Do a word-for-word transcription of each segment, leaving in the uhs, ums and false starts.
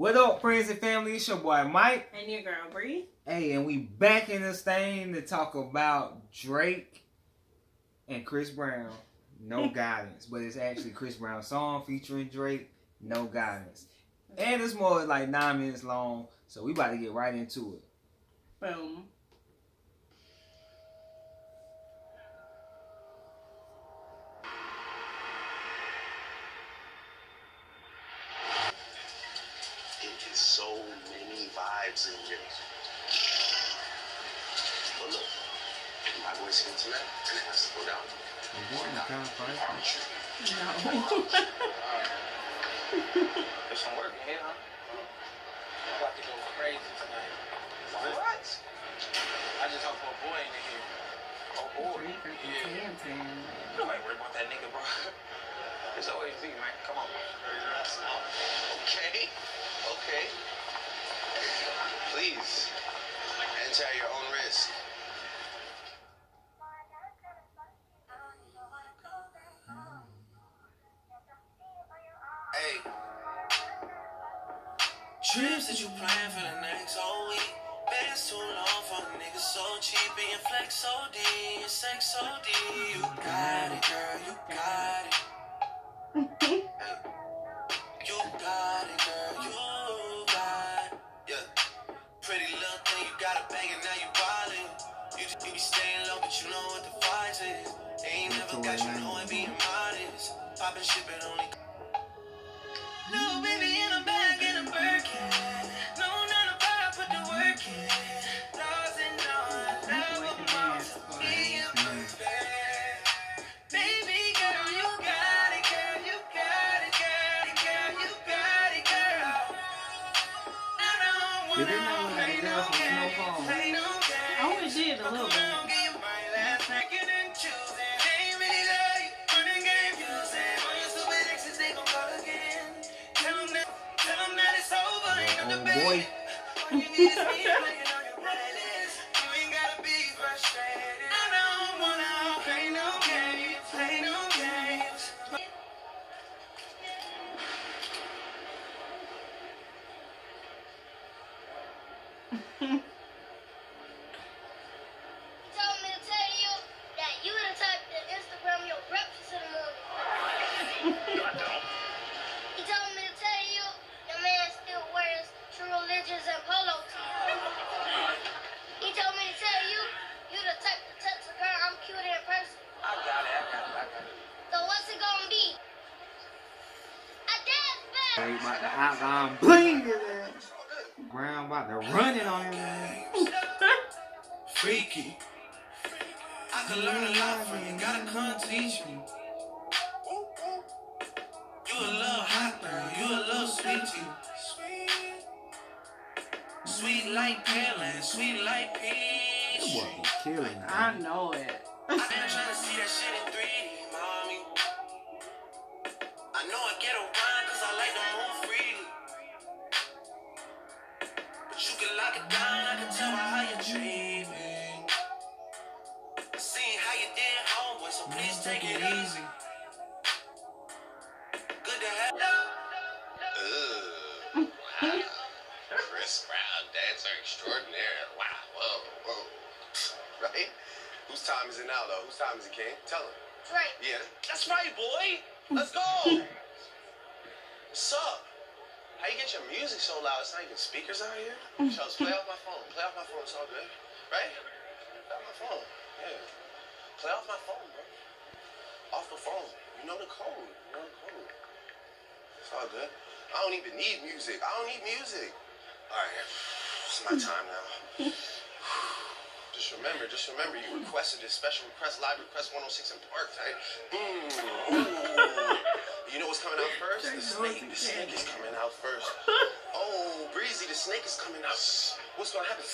What up, friends and family? It's your boy Mike. And your girl Bree. Hey, and we back in this thing to talk about Drake and Chris Brown. No Guidance. But it's actually Chris Brown's song featuring Drake, No Guidance. And it's more like nine minutes long, so we about to get right into it. Boom. Trips that you plan for the next whole week. Bands too long for a nigga so cheap. And flex O D, and sex O D. You got it, girl, you got it. You got it, girl, you got it. Yeah. Pretty little thing, you got a bang and now you ballin'. You just be staying low, but you know what the fight is. They ain't never got you knowing being modest. Poppin' shit, but only. About to hop on bling his ass. Brown about to run it on his ass. Freaky. I can learn a lot from you. Gotta come teach me. You a little hot girl. You a little sweet too. Sweet like melon. Sweet like peach. That boy killing me. I know it. I been trying to see that shit in three D. Speakers out here? So play off my phone. Play off my phone. It's all good. Right? Play off my phone. Yeah. Play off my phone, bro. Off the phone. You know the code. You know the code. It's all good. I don't even need music. I don't need music. All right. It's my time now. Just remember, just remember you requested this special request, live request one oh six in Park, right? Boom. You know what's coming out first? The snake. The snake is coming out first. Oh, Breezy, the snake is coming out. What's gonna happen?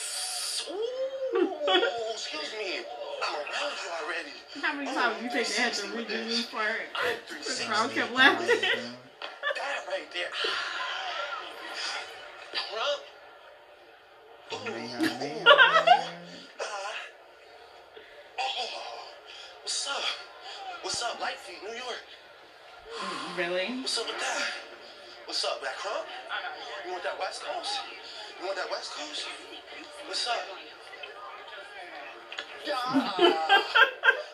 Ooh, excuse me. I'm around you already. How many oh, times you take the answer we do this part? I'm three sixty. I kept laughing. That right there. Rump. Ooh. Oh. What's up? What's up, Lightfeet, New York? Really? What's up with that? What's up, back huh? You want that West Coast? You want that West Coast? What's up? Yeah.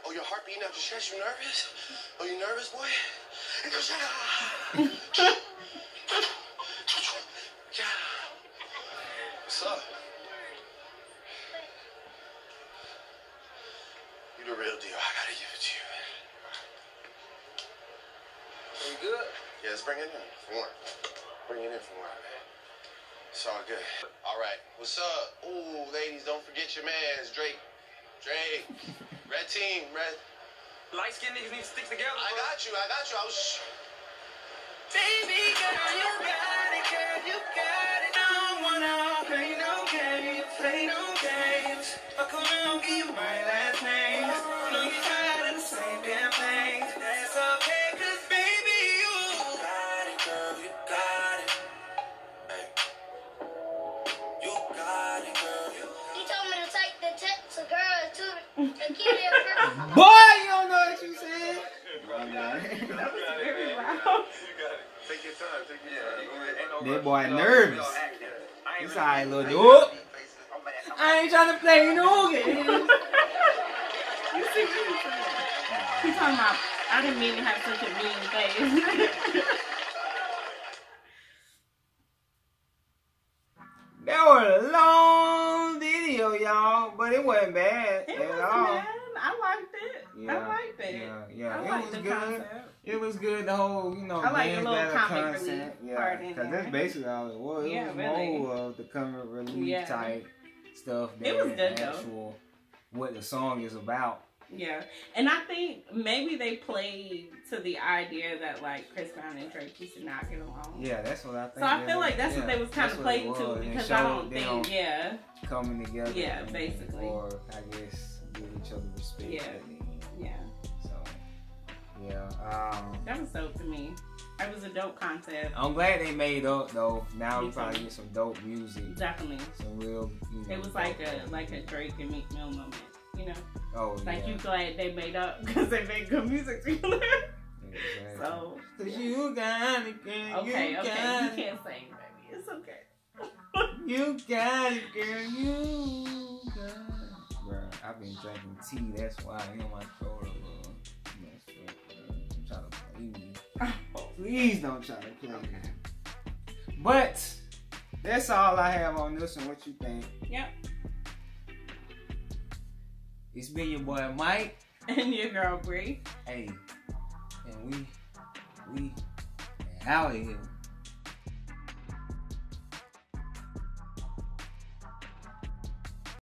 Oh, your heart beating out your chest. You nervous? Oh, you nervous, boy? What's up? You the real deal. I gotta give it to you, man. You good? Yeah, let's bring it in for one. Bring it in for one, man. It's all good. All right, what's up? Ooh, ladies, don't forget your man's Drake. Drake. Red team, red. Light skinned niggas need to stick together. Bro. I got you, I got you. I was. Baby girl, you got it, girl, you got it. I don't wanna play no games, play no games. I come around, give you my last name. No, you tired of the same damn thing. That's okay. Boy, you don't know what you said. Take your time, take your time. That boy nervous. He's alright, little dude. I ain't trying to play no games. You see what he's talking about? He's talking about, I didn't mean to have such a mean face. That was a long video, y'all, but it wasn't bad it at was all. Bad. I liked it. Yeah, I liked it. Yeah, yeah. I it liked was the good. Concept. It was good. The whole, you know, I like the little comic relief yeah. part in there. Cause that's basically all it was. Yeah, it was really. More of the comic relief yeah. type stuff. Than it was good actual, though. What the song is about. Yeah, and I think maybe they played to the idea that like Chris Brown and Drake used to not get along. Yeah, that's what I think. So I feel like that's yeah, what they was kind of playing to because I don't think, yeah. Coming together. Yeah, basically. Or I guess give each other respect. Yeah, yeah. So, yeah. Um, that was dope to me. That was a dope concept. I'm glad they made up though. Now we probably get some dope music. Definitely. Some real. You know, it was like a like a Drake and Meek Mill moment. You know, oh, like yeah. you glad they made up because they made good music together. Exactly. So, yeah. you got it, girl. Okay, you okay, got you can't sing, baby. It's okay. You got it, girl. You got it. Bruh, I've been drinking tea. That's why I know my throat a little messed up. I'm trying to play me. Oh, please don't try to play me. Okay. But that's all I have on this one. What you think? Yep. It's been your boy Mike and your girl Bree. Hey, and we, we, out of here.